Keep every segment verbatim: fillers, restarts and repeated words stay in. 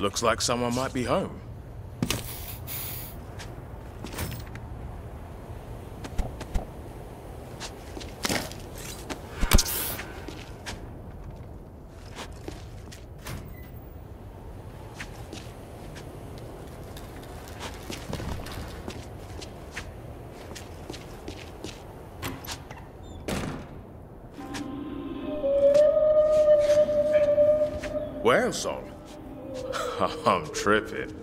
Looks like someone might be home. Whale song? I'm tripping.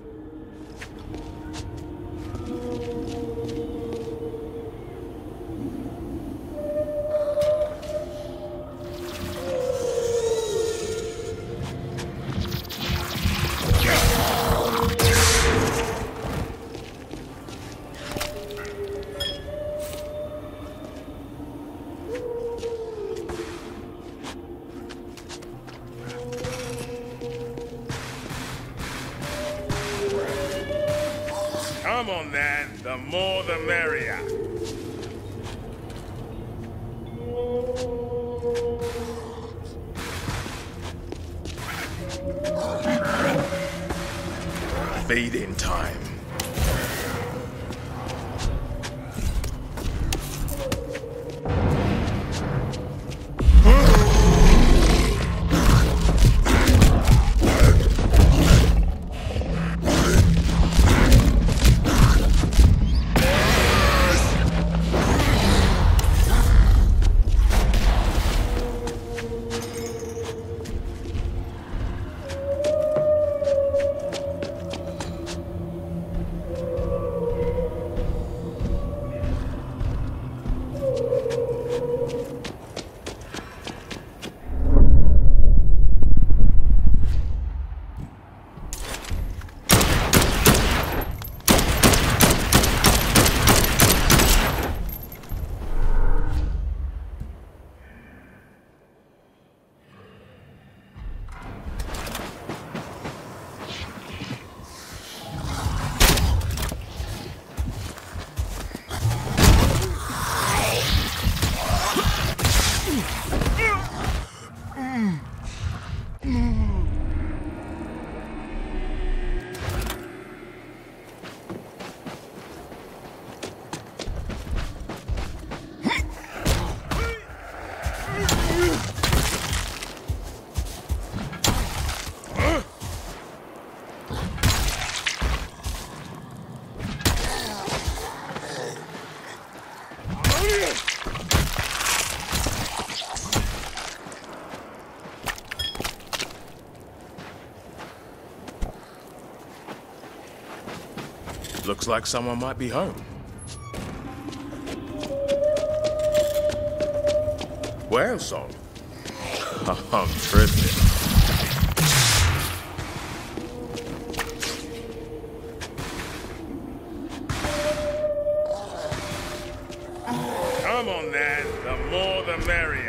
Come on then, the more the merrier. Feed in time. Looks like someone might be home. Whale song? I'm tripping. Come on then, the more the merrier.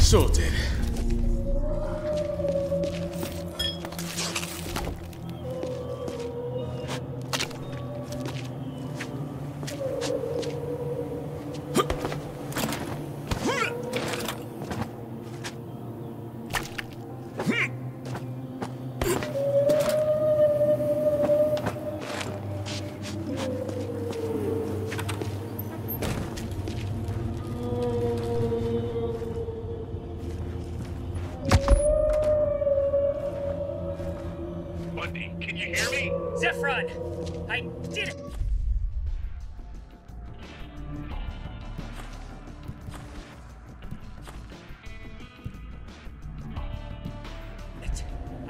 Sorted.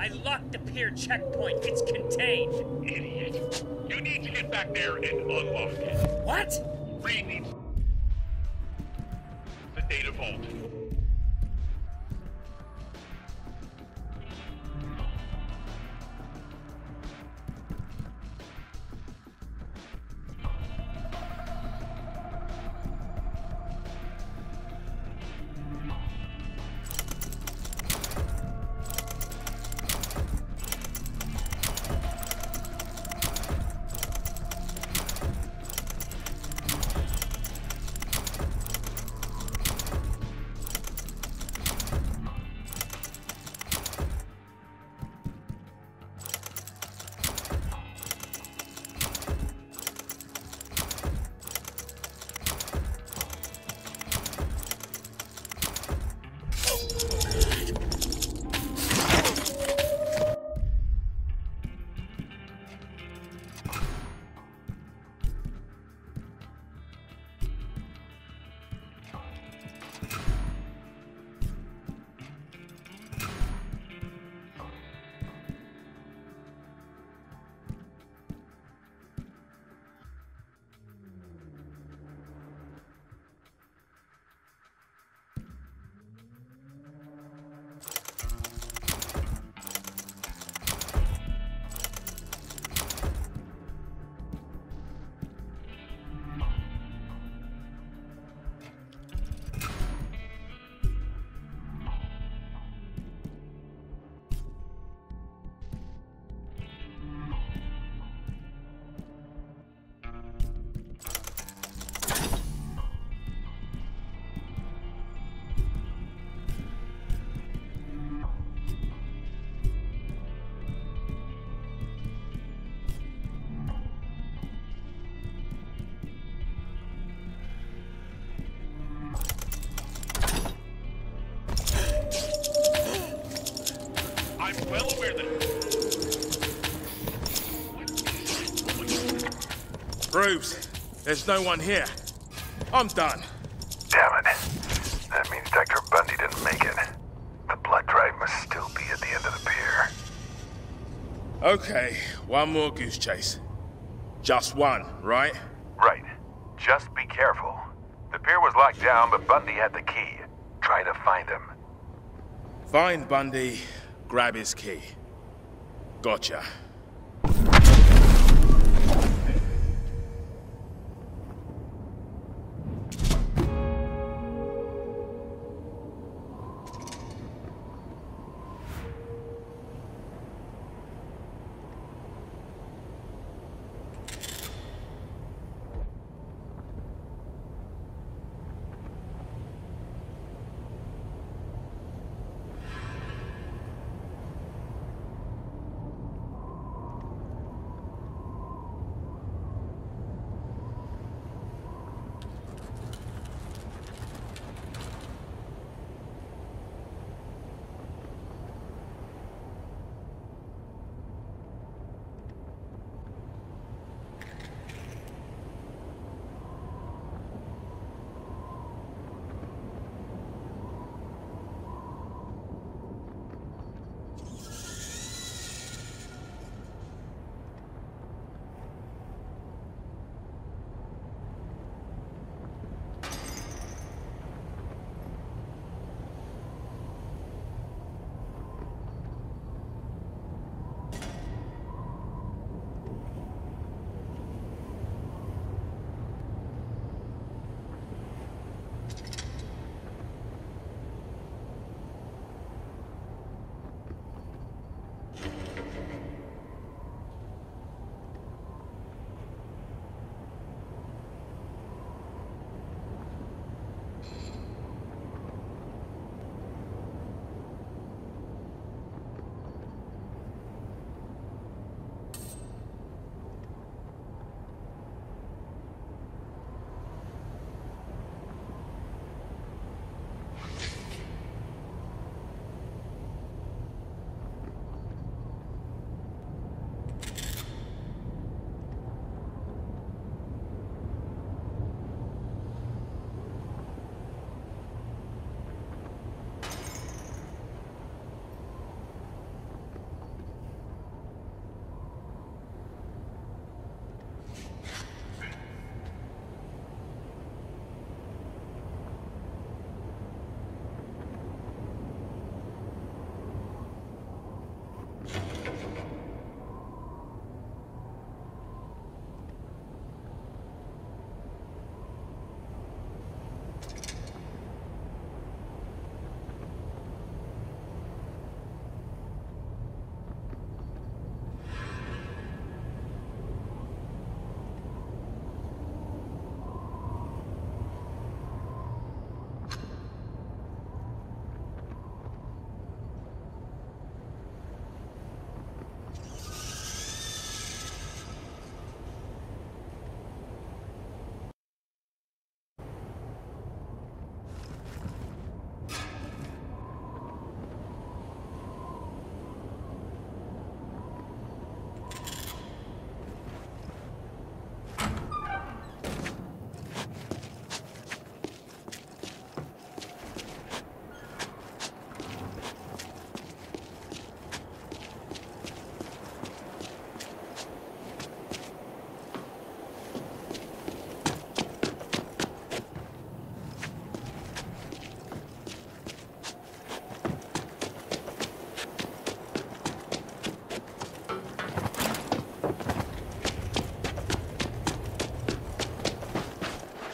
I locked the pier checkpoint. It's contained. Idiot. You need to get back there and unlock it. What? Read me. The data vault. There's no one here. I'm done. Damn it. That means Doctor Bundy didn't make it. The blood drive must still be at the end of the pier. Okay, one more goose chase. Just one, right? Right. Just be careful. The pier was locked down, but Bundy had the key. Try to find him. Find Bundy, grab his key. Gotcha.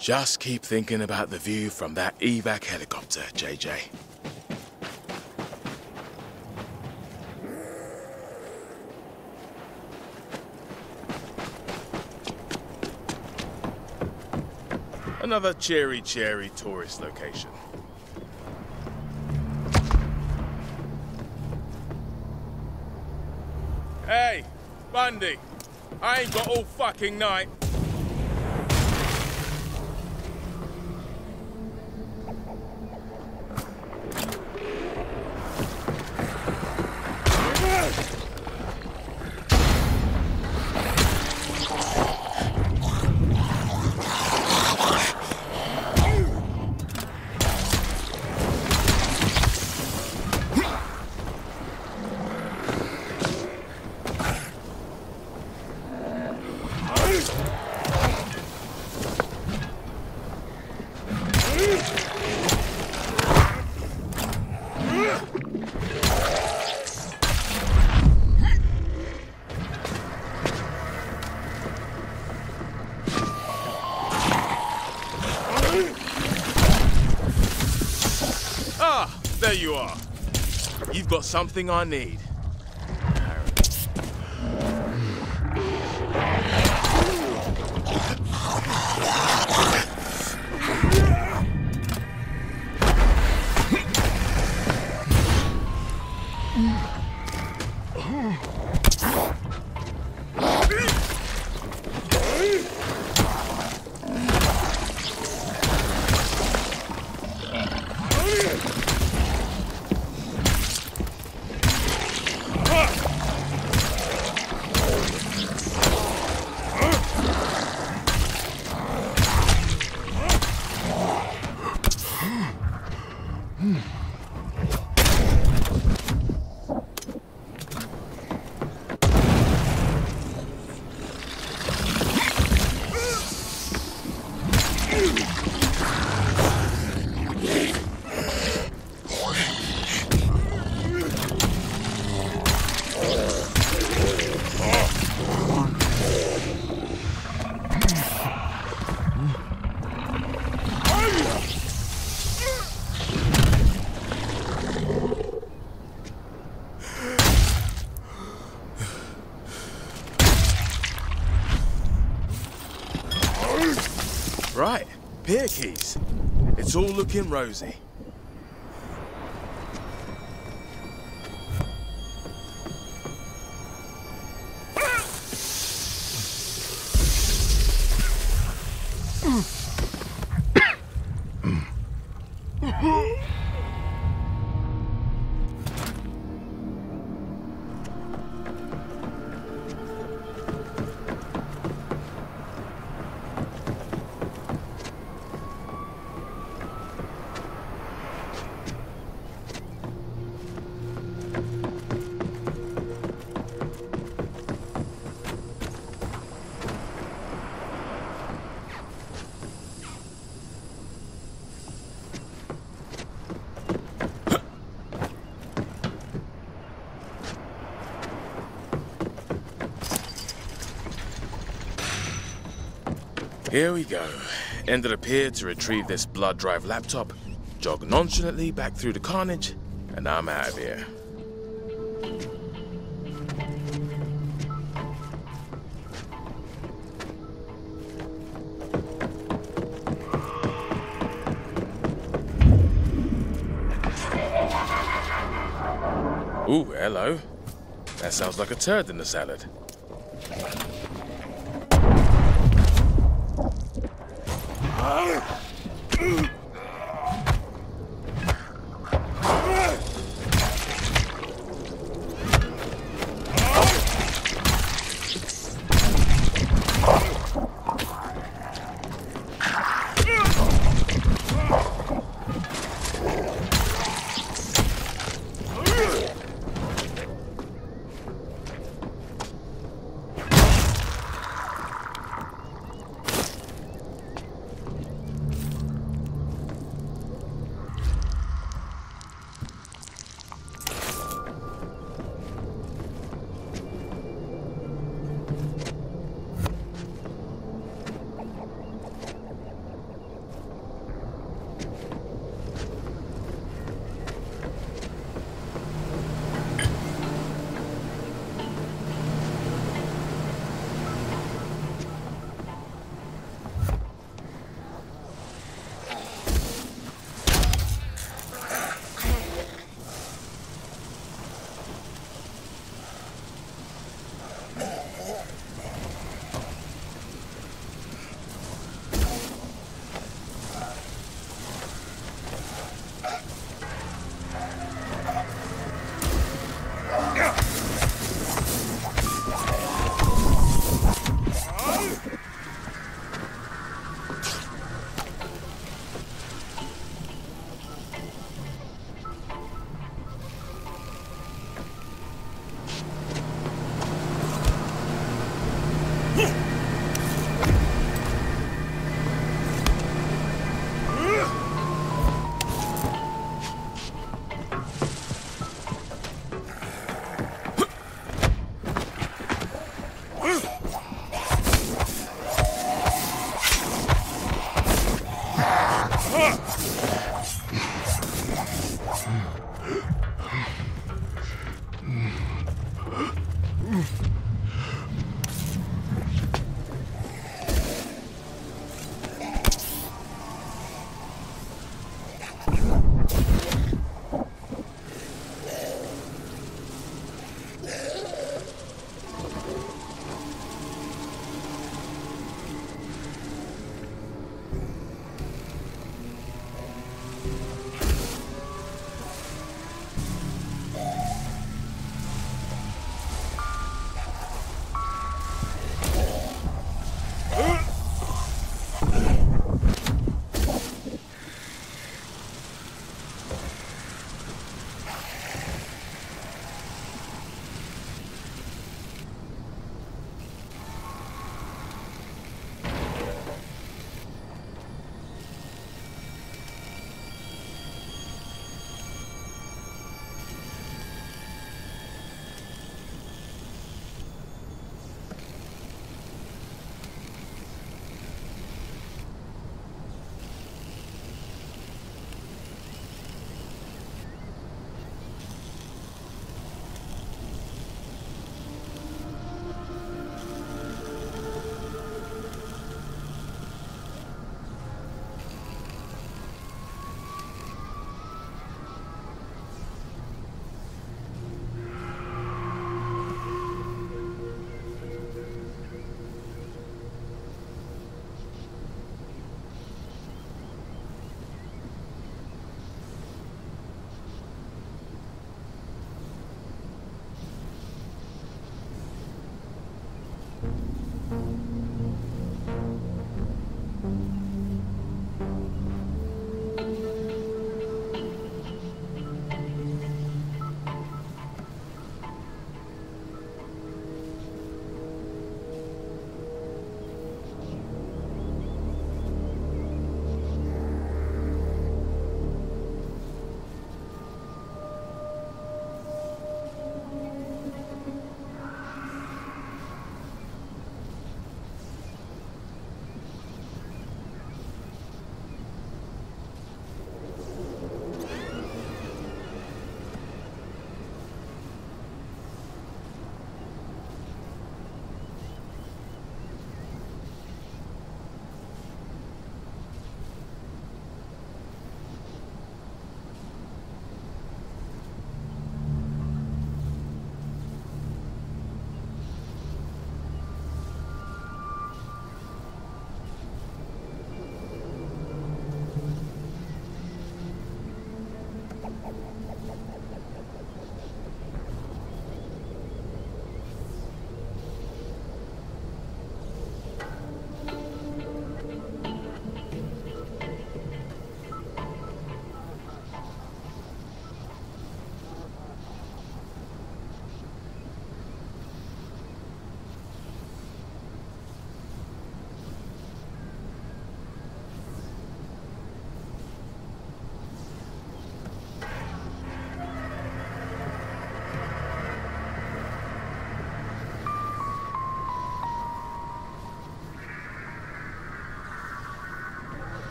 Just keep thinking about the view from that evac helicopter, J J. Another cheery, cheery tourist location. Hey, Bundy, I ain't got all fucking night. Ah, there you are. You've got something I need. Right, pier keys. It's all looking rosy. Here we go. End of the pier to retrieve this blood drive laptop, jog nonchalantly back through the carnage, and I'm out of here. Ooh, hello. That sounds like a turd in the salad.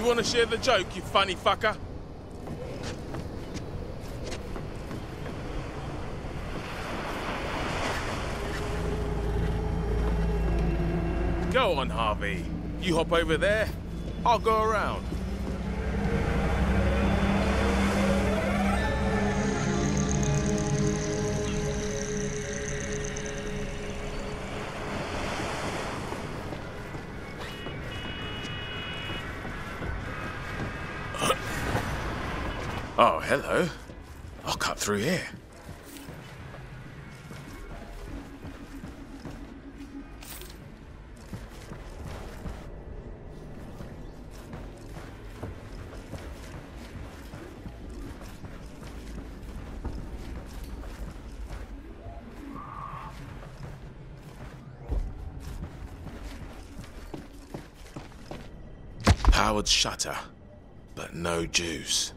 You want to share the joke, you funny fucker? Go on, Harvey. You hop over there, I'll go around. Oh, hello. I'll cut through here. Powered shutter, but no juice.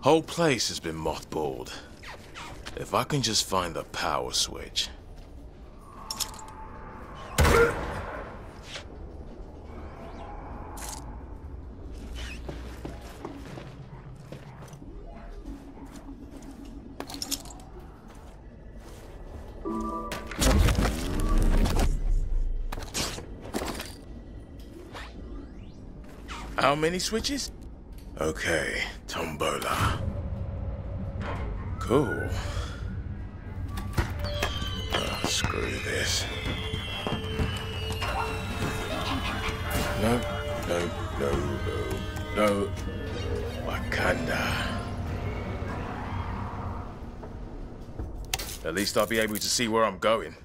Whole place has been mothballed. If I can just find the power switch. How many switches? Okay, tombola. Cool. Oh, screw this. No, no, no, no, no. Wakanda. At least I'll be able to see where I'm going.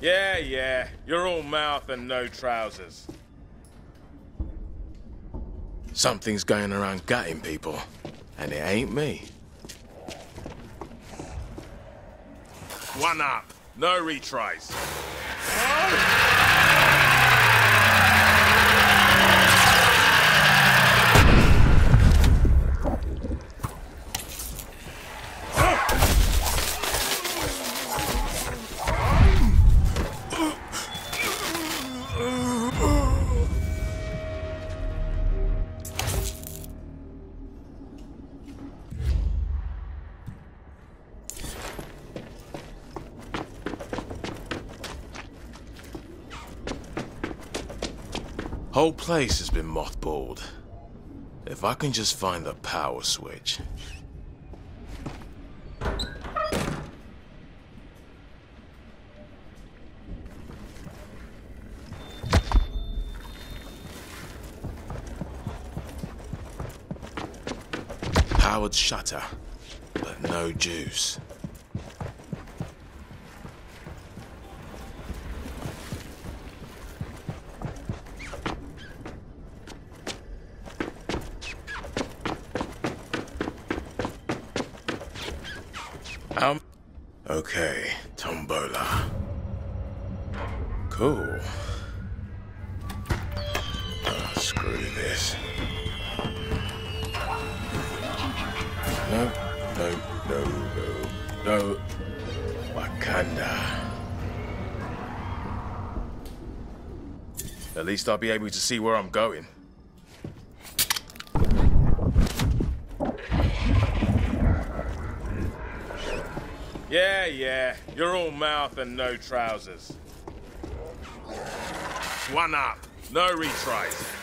Yeah, yeah. You're all mouth and no trousers. Something's going around gutting people, and it ain't me. One up. No retries. Whole place has been mothballed. If I can just find the power switch. Powered shutter, but no juice. Um, okay, tombola. Cool. Oh, screw this. No, no, no, no, no. Wakanda. At least I'll be able to see where I'm going. Yeah, yeah. You're all mouth and no trousers. One up. No retries.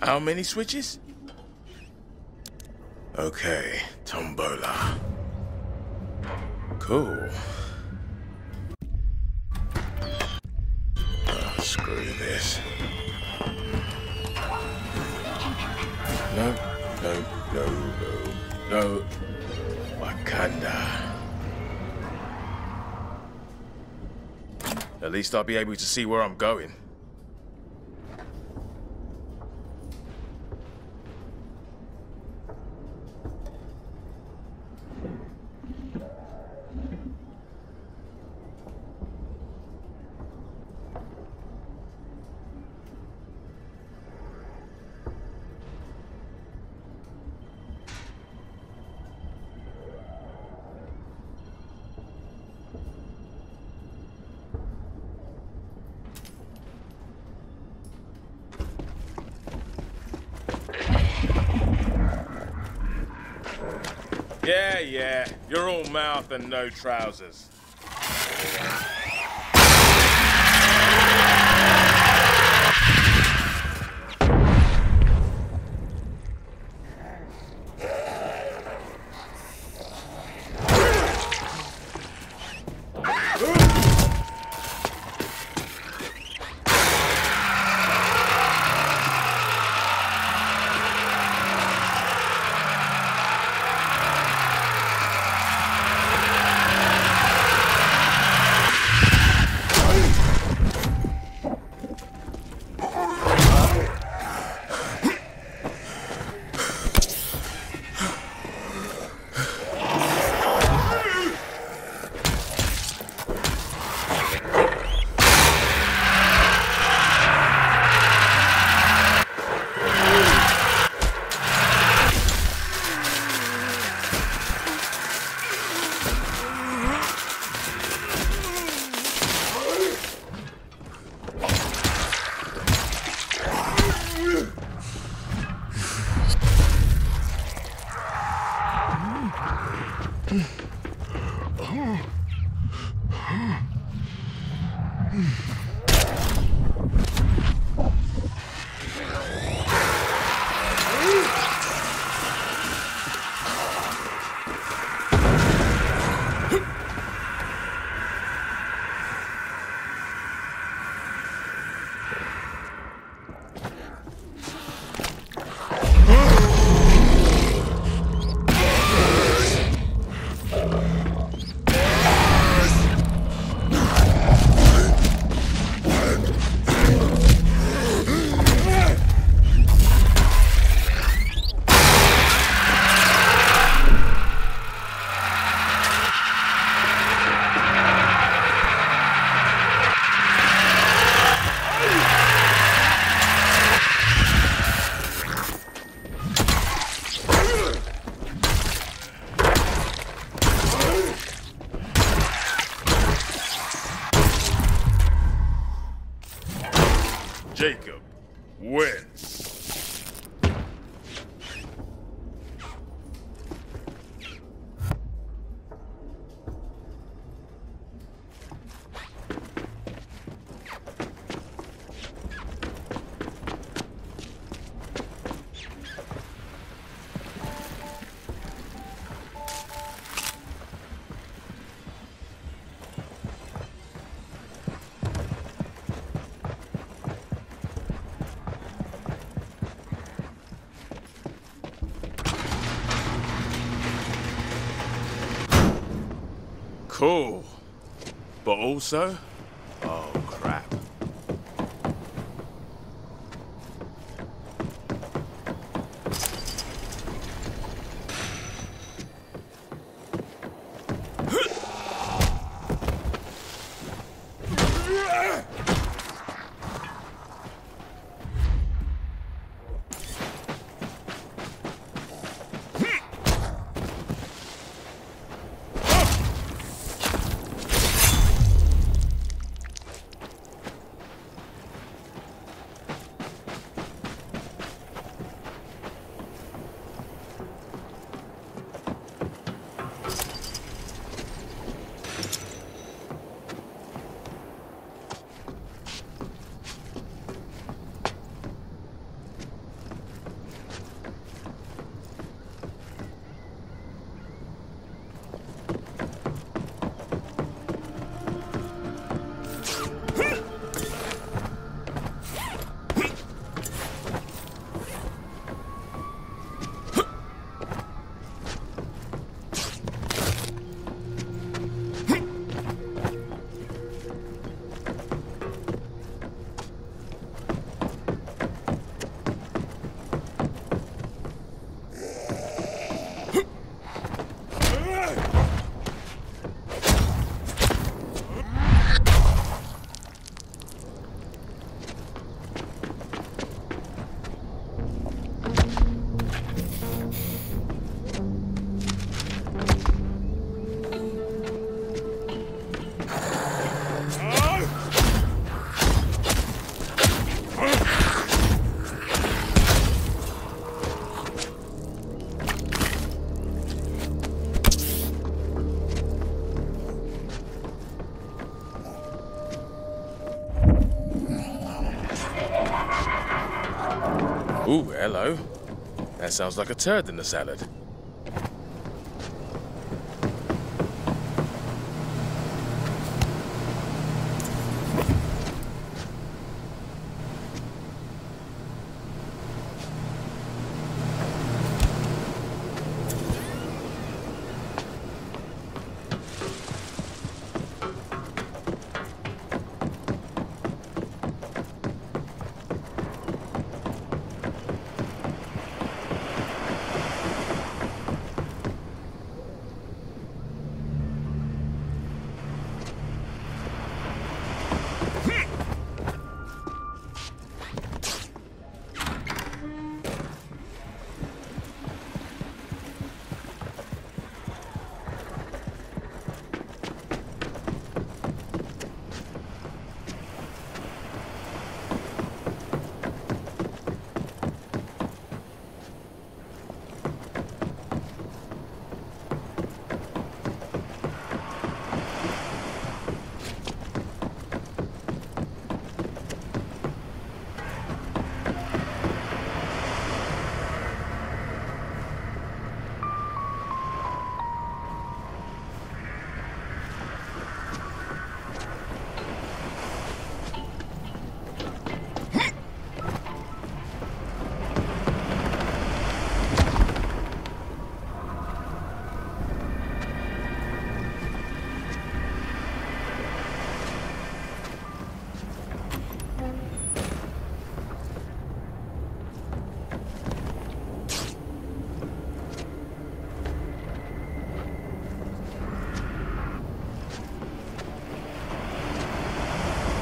How many switches? Okay, tombola. Cool. Oh, screw this. No, no, no, no, no. Wakanda. At least I'll be able to see where I'm going. Yeah, yeah. You're all mouth and no trousers. Cool. But also, oh crap. Ooh, hello. That sounds like a turd in the salad.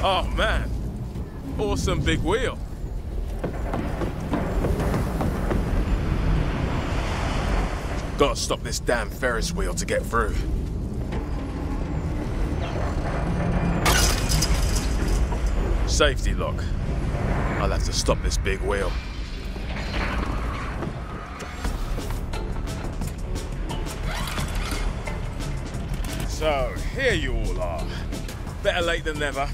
Oh man, awesome big wheel. Gotta stop this damn Ferris wheel to get through. Safety lock. I'll have to stop this big wheel. So, here you all are. Better late than never.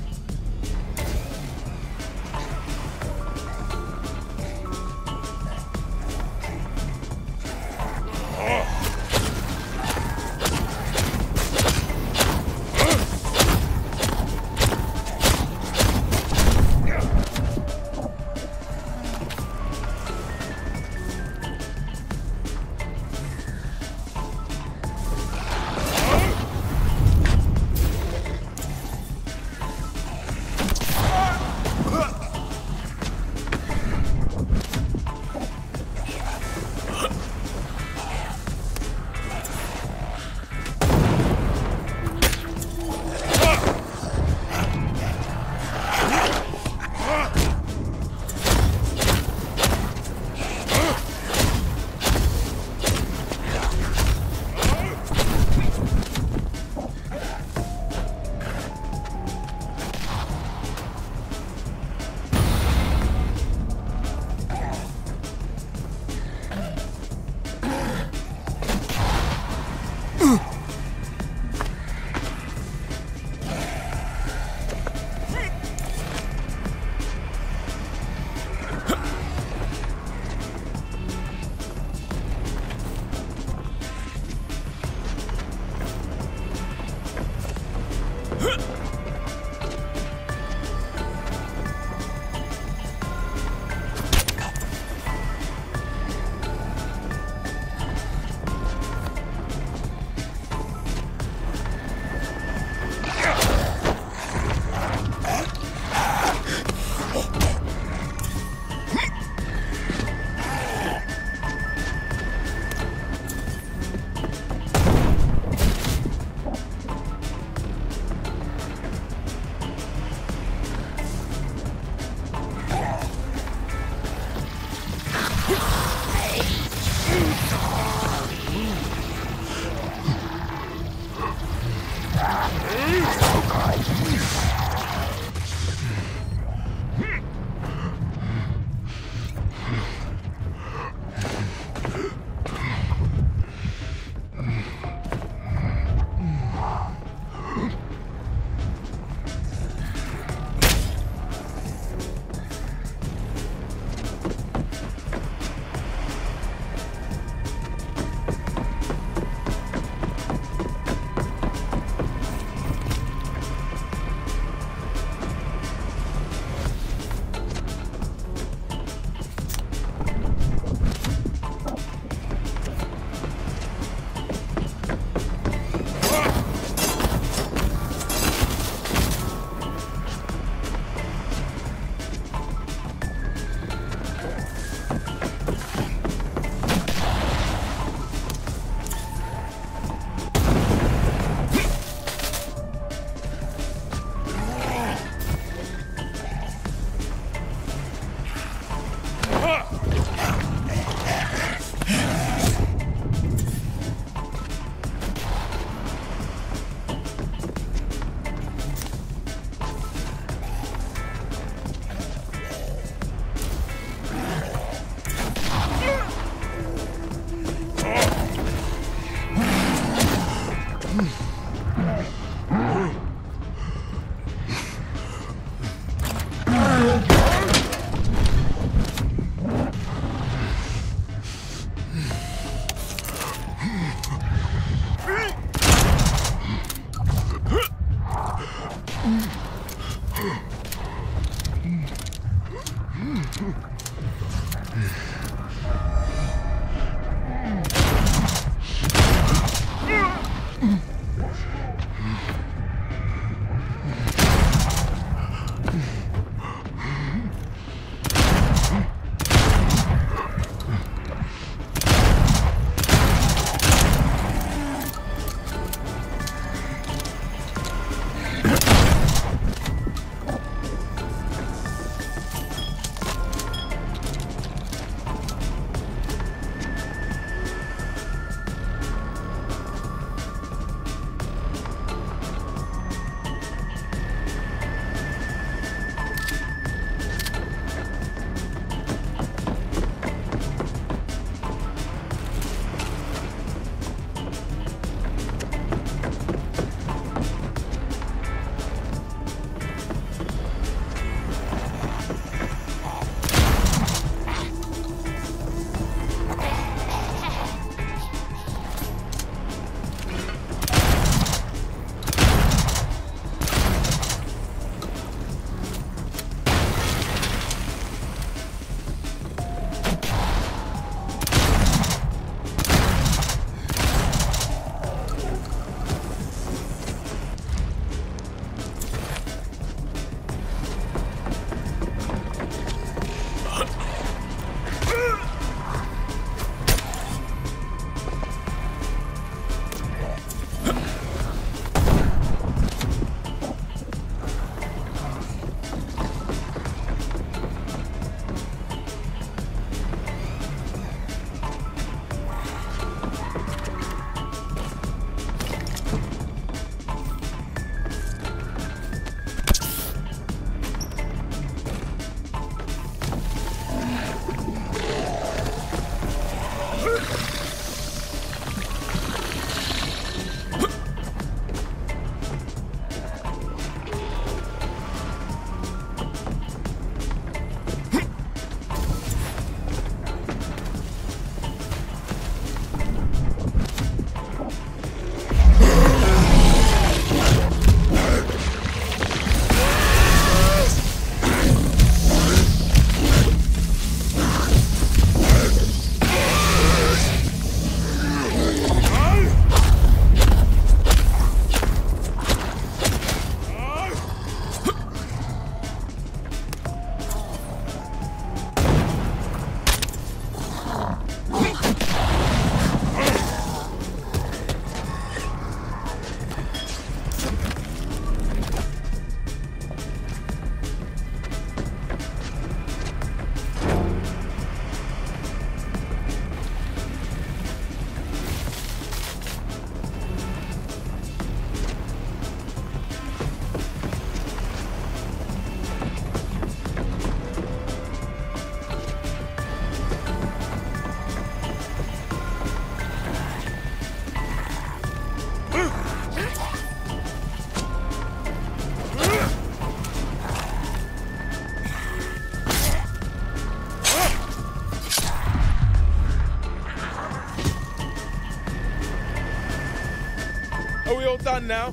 Are we all done now?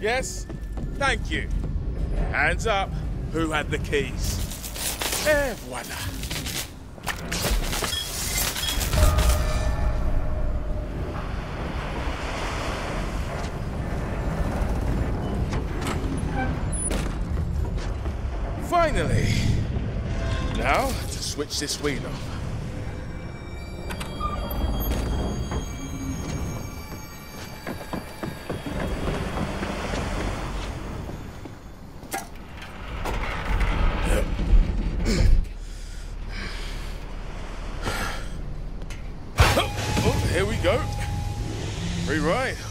Yes? Thank you. Hands up. Who had the keys? Eh, voila. Finally. Now, to switch this wheel off.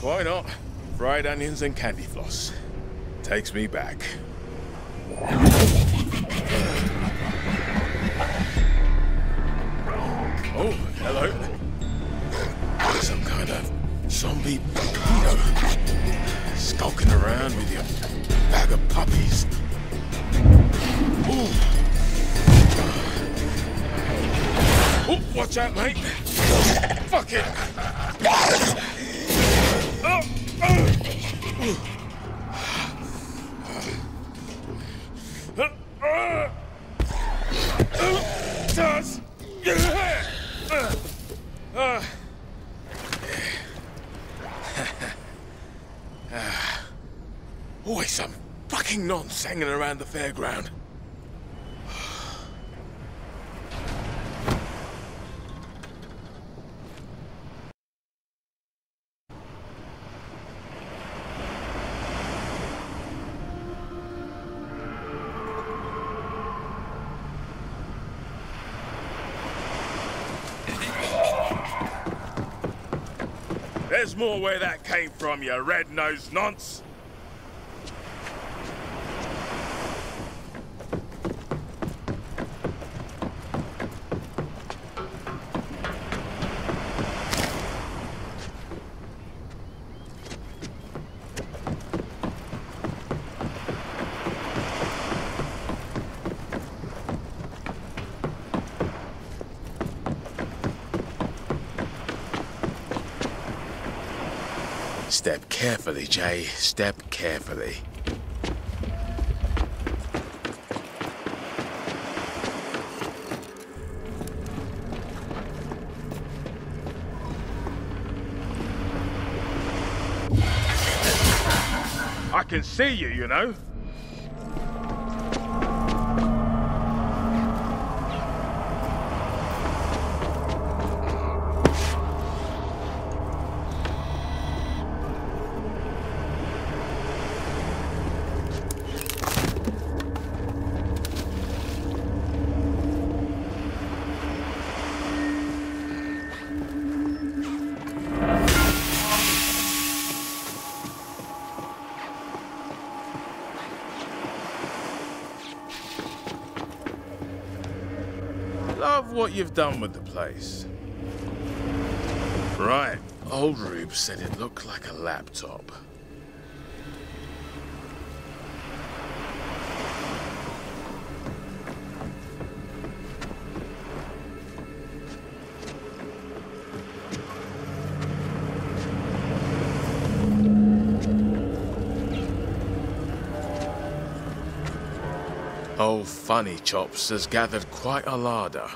Why not? Fried onions and candy floss. Takes me back. Oh, hello. Some kind of zombie skulking around with your bag of puppies. Ooh. Oh, watch out, mate. Fuck it. Always some fucking nonce hanging around the fairground. There's more where that came from, you red-nosed nonce. Step carefully, Jay. Step carefully. I can see you, you know. Love what you've done with the place. Right, old Rube said it looked like a laptop. Old Funny Chops has gathered quite a larder.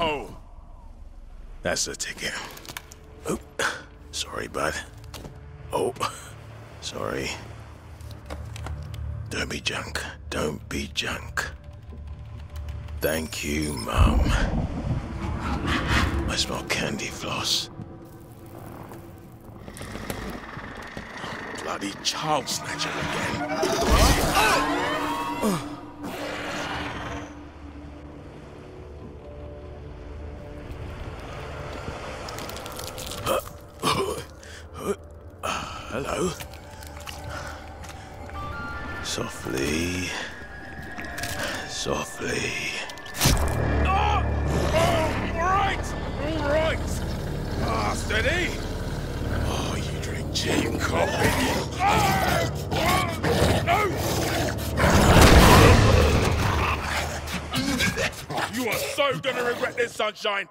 No! That's the ticket. Oh, sorry, bud. Oh, sorry. Don't be junk. Don't be junk. Thank you, Mom. I smell candy floss. Oh, bloody child snatcher again. Oh. Hello? Softly. Softly. Oh! Oh, right! Right! Ah, steady! Oh, you drink cheap coffee. Oh! No! You are so gonna regret this, Sunshine!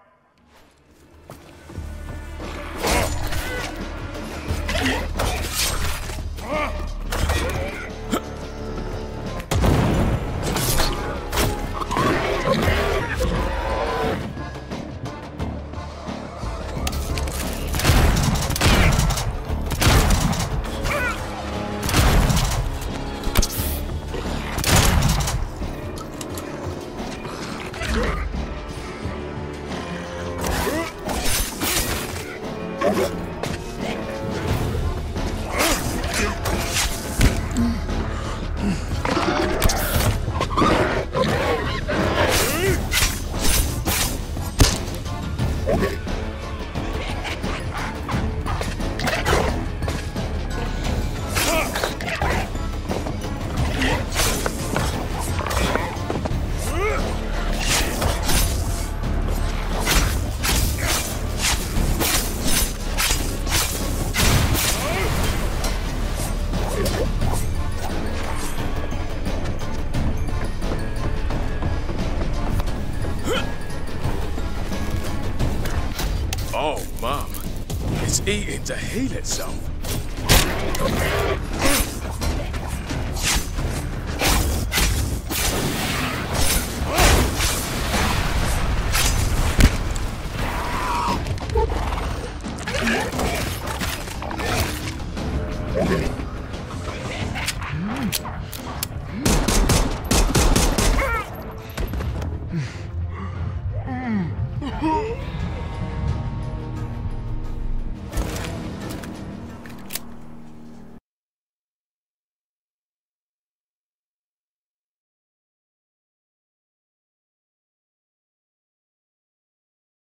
Oh, Mum, it's eating to heal itself.